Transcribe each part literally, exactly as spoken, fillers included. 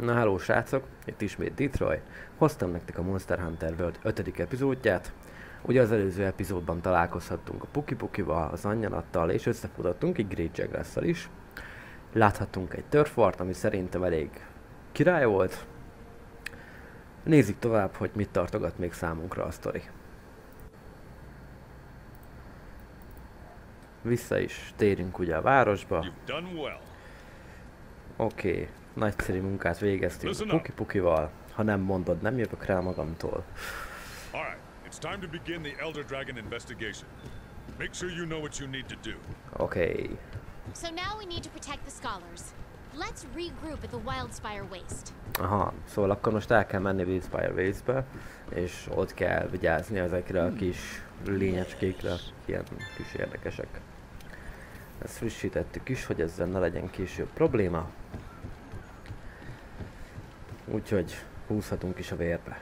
Na háló srácok, itt ismét Detroit. Hoztam nektek a Monster Hunter World ötödik epizódját. Ugye az előző epizódban találkozhattunk a Puki Pukival, az anyjanattal, és összefutottunk egy Great Jaggers-szel is. Láthattunk egy törfart, ami szerintem elég király volt. Nézzük tovább, hogy mit tartogat még számunkra a sztori. Vissza is térünk ugye a városba. Oké, okay. Nagyszerű munkát végeztünk a Puki Pukival. Ha nem mondod, nem jövök rá magamtól. Oké. Aha, szóval akkor most el kell menni Wildspire Waste-be, és ott kell vigyázni ezekre a kis lényecskékre, ilyen kis érdekesek. Ezt frissítettük is, hogy ezzel ne legyen később probléma. Úgyhogy húzhatunk is a vérbe.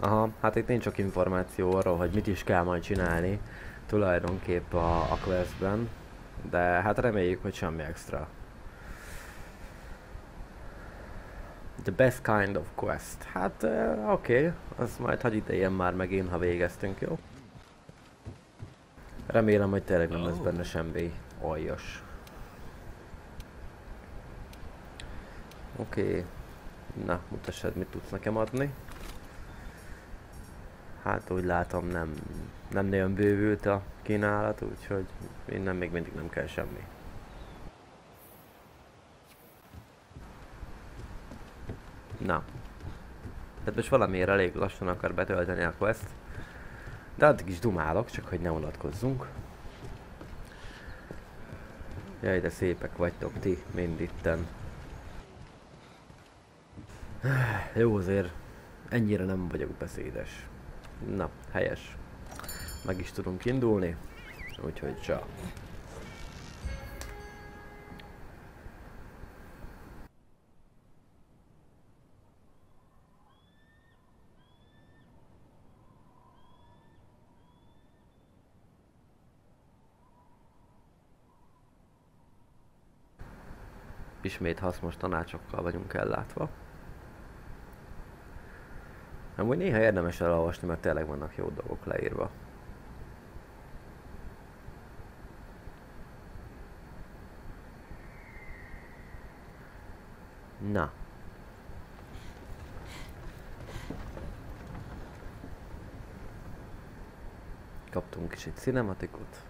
Aha, hát itt nincs sok információ arról, hogy mit is kell majd csinálni tulajdonképp a, a questben, de hát reméljük, hogy semmi extra. The best kind of quest. Hát uh, oké, okay. Azt majd hagy idején már megint, ha végeztünk, jó? Remélem, hogy tényleg nem lesz benne semmi aljas. Oké, okay. Na, mutassad, mit tudsz nekem adni. Hát úgy látom, nem, nem nagyon bővült a kínálat, úgyhogy innen még mindig nem kell semmi. Na. Tehát most valamiért elég lassan akar betölteni a quest. De addig is dumálok, csak hogy ne unatkozzunk. Jaj, de szépek vagytok ti mind itten. Jó, azért ennyire nem vagyok beszédes. Na, helyes. Meg is tudunk indulni. Úgyhogy csak. Ismét hasznos tanácsokkal vagyunk ellátva. Amúgy néha érdemes elolvasni, mert tényleg vannak jó dolgok leírva. Na. Kaptunk kicsit cinematikot.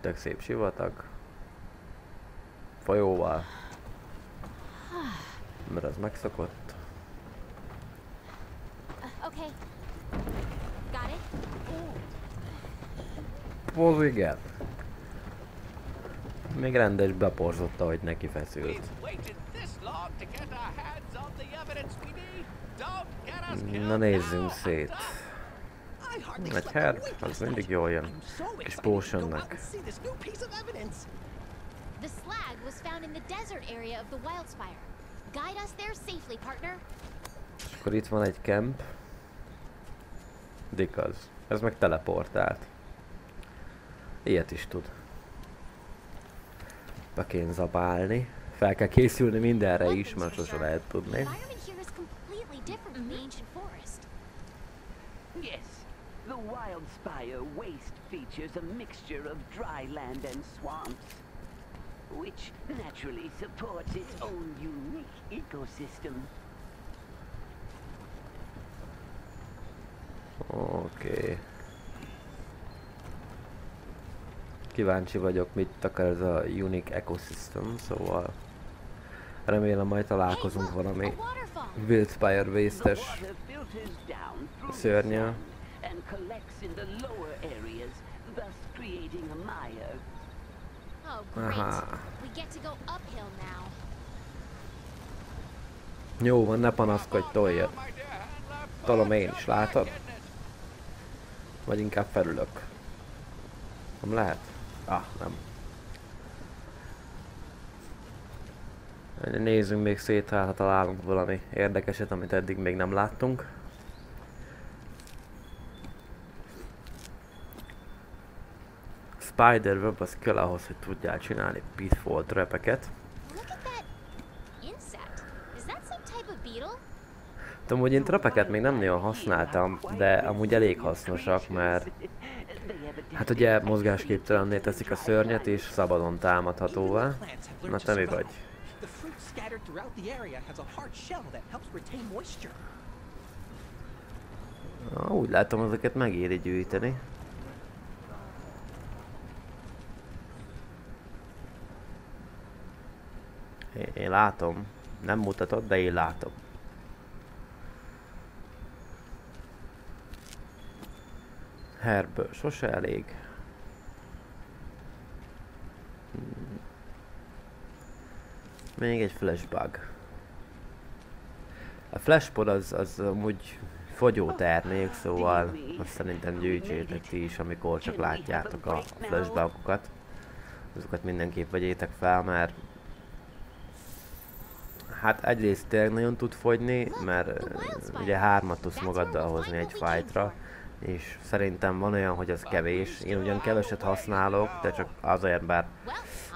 Tök szép sivatag. Folyóval. Mert az megszokott. Ó, igen. Még rendes beporzotta, hogy neki feszült. Na nézzünk szét. Egy herb, az mindig jól jön. Kis potionnek. The slag was found in the desert area of the Wildspire. Guide us there safely, partner. Akkor itt van egy camp. Dikaz. Ez meg teleportált. Ilyet is tud. Be kéne zabálni. Fel kell készülni mindenre is, mert sosem lehet tudni. The Wildspire Waste features a mixture of dry land and swamps, which naturally supports its own unique ecosystem. Oké. Kíváncsi vagyok, mit akar ez a unique ecosystem, szóval remélem majd találkozunk valami Wildspire Waste-es szörnyel. And collects in the lower areas, thus creating a mire. Oh, great. We get to go uphill now. Jó van, ne panaszkodj, toljad. Tolom én is, látod? Vagy inkább felülök. Nem lehet? Ah, nem. Nézzünk még szét, hát ha találunk valami érdekeset, amit eddig még nem láttunk. Spiderweb az kell ahhoz, hogy tudjál csinálni pitfall trapeket. Tudom, hogy én trapeket még nem nagyon használtam, de amúgy elég hasznosak, mert hát ugye mozgásképtelenné teszik a szörnyet és szabadon támadhatóvá. Na te mi vagy? Ah, úgy látom, ezeket megéri gyűjteni. Én látom. Nem mutatod, de én látom. Herből sose elég. Még egy flashbug. A flashpod az, az amúgy fogyó termék, szóval azt szerintem gyűjtsétek ti is, amikor csak látjátok a flashbugokat. Azokat mindenképp vegyétek fel, mert hát egyrészt tényleg nagyon tud fogyni, mert ugye hármat tudsz magaddal hozni egy fightra, és szerintem van olyan, hogy az kevés. Én ugyan keveset használok, de csak azért, bár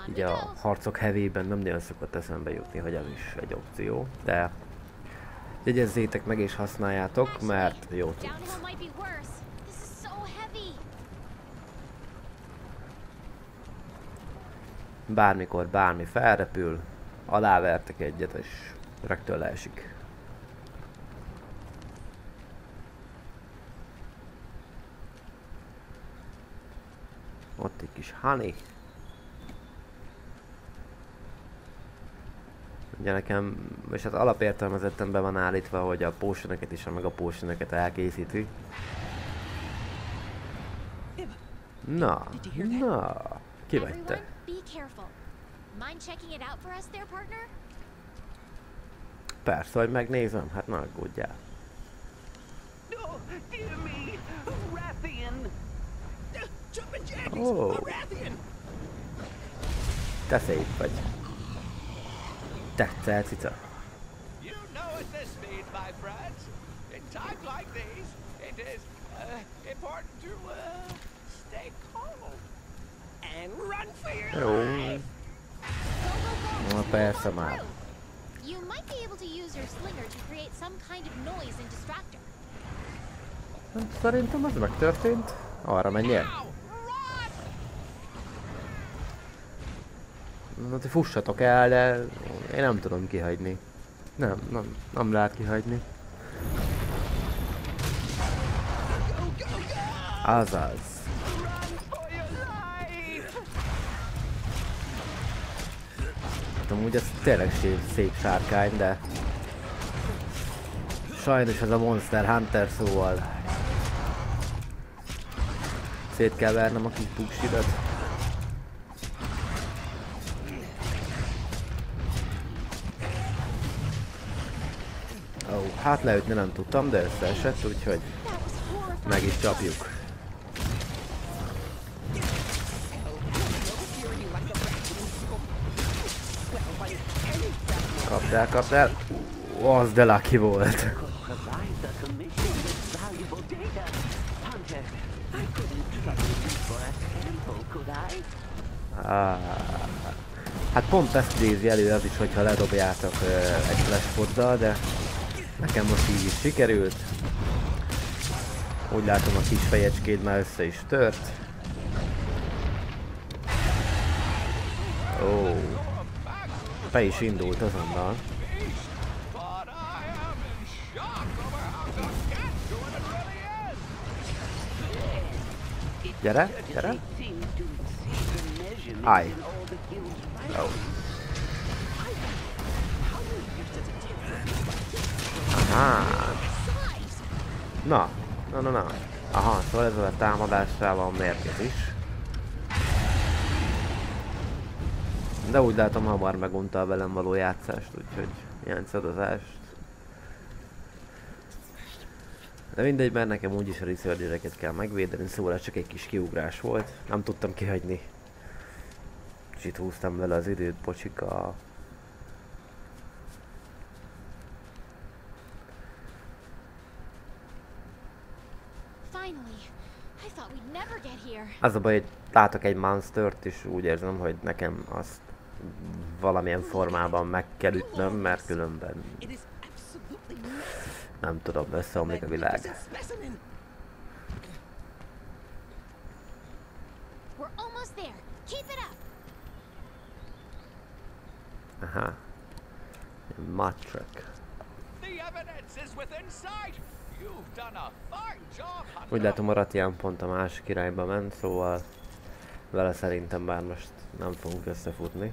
ugye a harcok hevében nem nagyon szokott eszembe jutni, hogy az is egy opció, de jegyezzétek meg és használjátok, mert jó tudsz. Bármikor bármi felrepül, alávertek egyet és rögtön leesik. Ott egy kis honey. Ugye nekem, és hát alapértelmezetten be van állítva, hogy a potionöket és a meg a potionöket elkészíti. Na, na, kivette. Persze, hogy megnézem, hát ne aggódjál. Oh. Te szép vagy. Te, te, cica. Jó. Na persze már. Szerintem az megtörtént. Arra menjél. Na ti fussatok el, de én nem tudom kihagyni. Nem, nem, nem lehet kihagyni. Azaz. Hát amúgy ez tényleg szép, szép sárkány, de sajnos ez a Monster Hunter, szóval szét kell vernem a kis buksidat. Hát leütni nem tudtam, de összeesett, úgyhogy meg is csapjuk. Kapd el, kapd el. Ó, az de lucky volt. Ah. Hát pont ezt nézi elő az is, hogyha ledobjátok uh, egy flashpoddal, de nekem most így is sikerült. Úgy látom, a kis fejecskéd már össze is tört. Ó. Be is indult azonnal. Gyere, gyere. Állj. Ó. Aha. Na, na, na, na. Aha, szóval ezzel a támadással van mérgez is. De úgy látom, hamar megunta a velem való játszást, úgyhogy ilyen szadozást. De mindegy, mert nekem úgyis a riszörgyőreket kell megvédeni, szóval ez csak egy kis kiugrás volt. Nem tudtam kihagyni. Kicsit húztam vele az időt, bocsika. Az a baj, hogy látok egy monstert, és úgy érzem, hogy nekem azt valamilyen formában meg kell ütnöm, mert különben nem tudom, összeomlik a világ. Aha. Matrek. Úgy látom, a Rathian pont a másik irányba ment, szóval vele szerintem már most nem fogunk összefutni.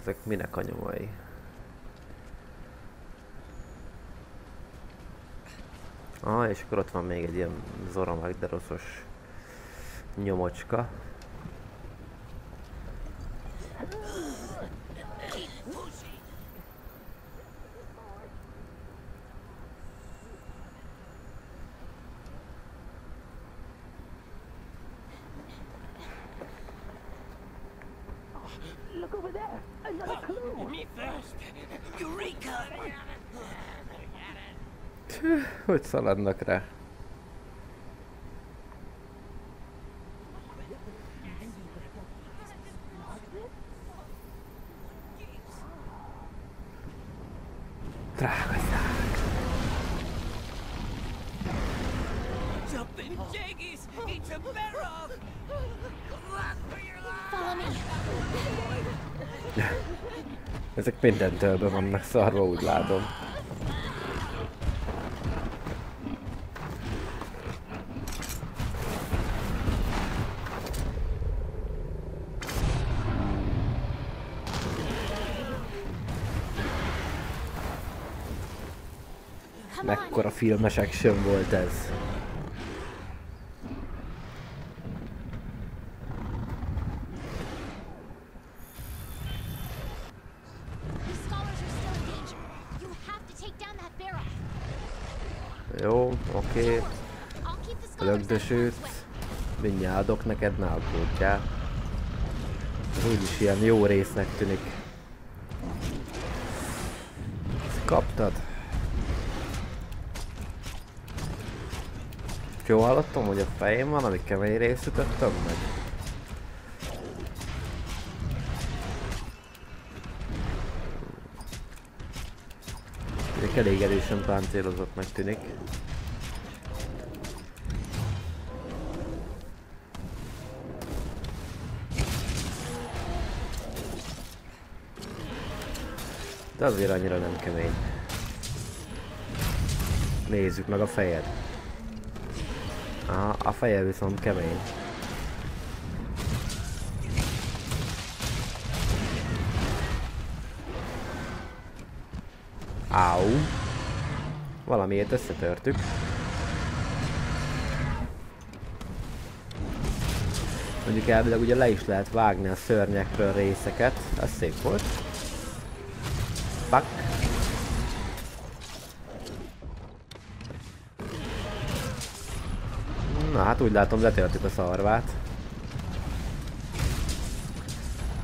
Ezek minek a nyomai? Ah, és akkor ott van még egy ilyen Zorah Magdarosos nyomocska. Hogy szaladnak rá? Ezek mindentől be vannak szarva, úgy látom. Mekkora filmes action volt ez. Jó, oké. Lögdösült. Mindjárt adok neked, ne aggódjál. Ez úgyis ilyen jó résznek tűnik. Ezt kaptad? Jó hallottam, hogy a fején van, ami kemény részt ütöttem meg. Ezek elég erősen páncélozott meg tűnik. De azért annyira nem kemény. Nézzük meg a fejed. Aha, a feje viszont kemény. Áú. Valamiért összetörtük. Mondjuk elvileg ugye le is lehet vágni a szörnyekről részeket. Ez szép volt. Fuck. Na hát úgy látom, letörtük a szarvát.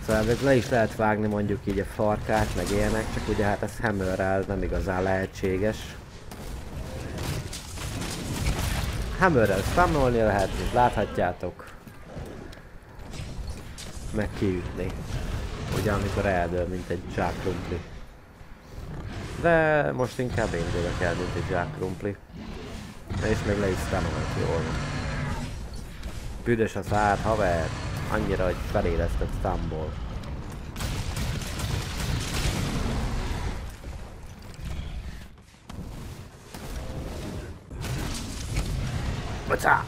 Szóval ez le is lehet vágni mondjuk így a farkát, meg ilyenek, csak ugye hát ez hammerrel nem igazán lehetséges. Hammerrel spammolni lehet, láthatjátok. Meg kiütni. Ugye amikor eldől, mint egy zsákrumpli. De most inkább én dőlök el, mint egy zsákrumpli. És még le is spammolok, jól. Büdös a szád, haver! Annyira, hogy felélesztett számból. Bocsá!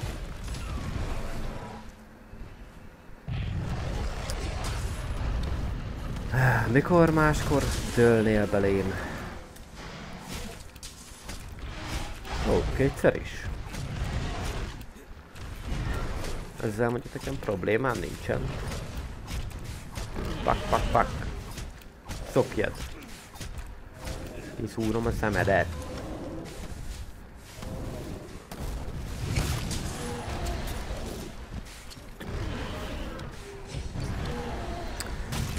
Mikor máskor dőlnél belém? Ó, kétszer is. Ezzel mondjuk nekem problémám nincsen. Pak, pak, pak. Szopjad. Kiszúrom a szemedet.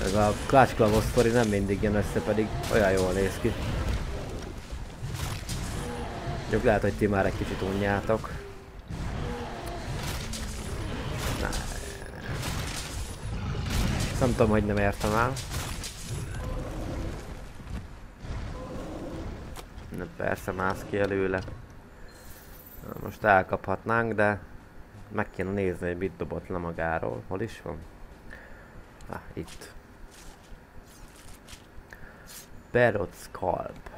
Ez a Clutch Claw sztori nem mindig jön össze, pedig olyan jól néz ki. Mondjuk lehet, hogy ti már egy kicsit unjátok. Nem tudom, hogy nem értem el. Na persze, mász ki előle. Most elkaphatnánk, de meg kéne nézni, hogy mit dobott le magáról. Hol is van? Ah, itt. Barroth Scalp.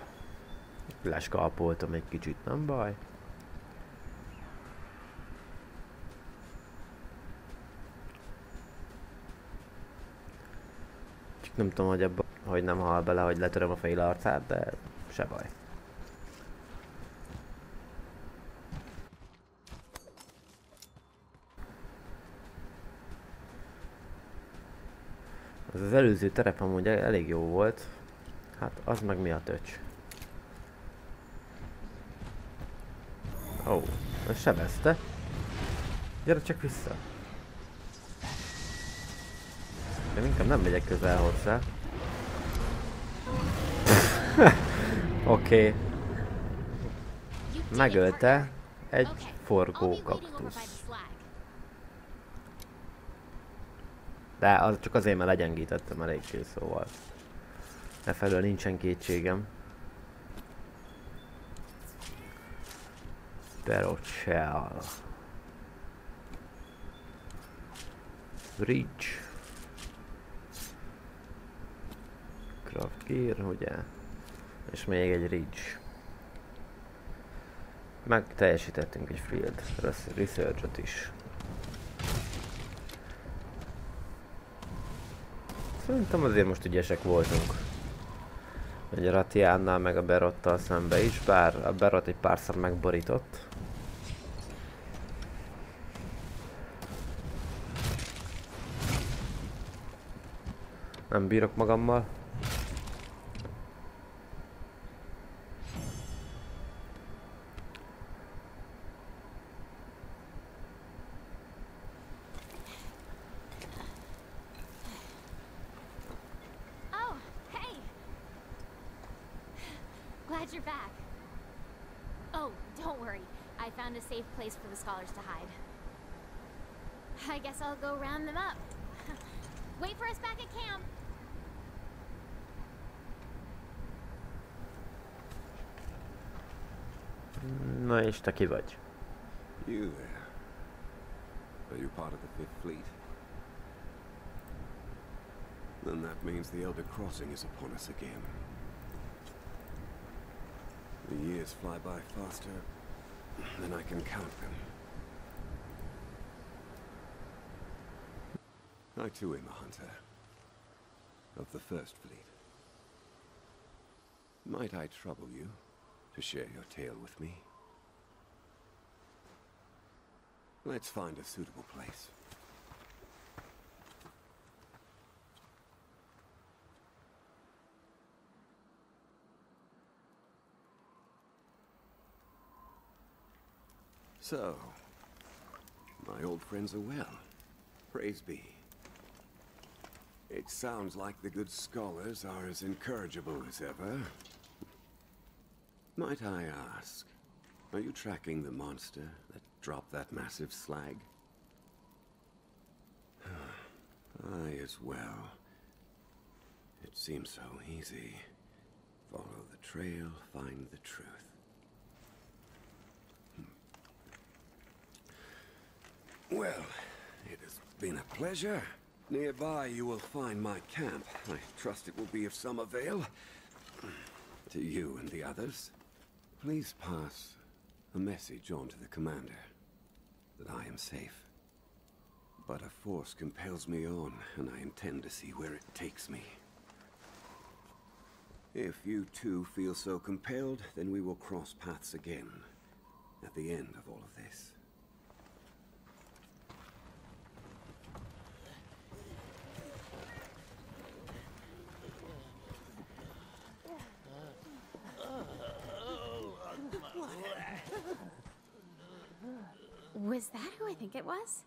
Leskalpoltam egy kicsit, nem baj. Csak nem tudom, hogy, abba, hogy nem hal bele, hogy letöröm a fél arcát, de se baj. Az az előző terep amúgy elég jó volt. Hát az meg mi a töcs? Ó, oh, ez sebezte. Gyere csak vissza. De inkább nem megyek közel hozzá. Oké. Okay. Megölte egy forgó kaktusz. De az csak azért, mert legyengítettem eléggé, szóval e felől nincsen kétségem. Perocsel. Bridge. Craft gear, ugye? És még egy ridge. Meg teljesítettünk egy field research-ot is. Szerintem azért most ügyesek voltunk. Ugye a Rathiannal meg a Barrottal szembe is, bár a Barroth egy párszor megborított. Nem bírok magammal. Na és te ki vagy? You there. Are you part of the Fifth Fleet? Then that means the Elder Crossing is upon us again. The years fly by faster than I can count them. I too am a hunter of the First Fleet. Might I trouble you to share your tale with me? Let's find a suitable place. So, my old friends are well. Praise be. It sounds like the good scholars are as incorrigible as ever. Might I ask, are you tracking the monster that dropped that massive slag? Aye, as well. It seems so easy. Follow the trail, find the truth. Hmm. Well, it has been a pleasure. Nearby you will find my camp. I trust it will be of some avail to you and the others. Please pass a message on to the commander that I am safe. But a force compels me on, and I intend to see where it takes me. If you too feel so compelled, then we will cross paths again at the end of all of this. Was that who I think it was?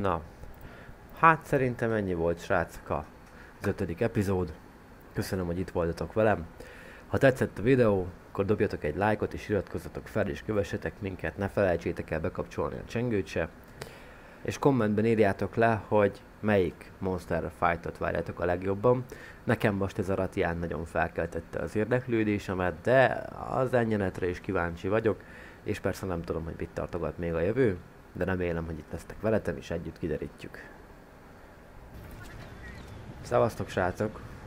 Na, hát szerintem ennyi volt, srácok, az ötödik epizód. Köszönöm, hogy itt voltatok velem. Ha tetszett a videó, akkor dobjatok egy lájkot és iratkozzatok fel, és kövessetek minket, ne felejtsétek el bekapcsolni a csengőt se. És kommentben írjátok le, hogy melyik Monster Fight-ot várjátok a legjobban. Nekem most ez a Rathian nagyon felkeltette az érdeklődésemet, de az enyenetre is kíváncsi vagyok, és persze nem tudom, hogy mit tartogat még a jövő, de remélem, hogy itt lesztek veletem, és együtt kiderítjük. Szevasztok, srácok!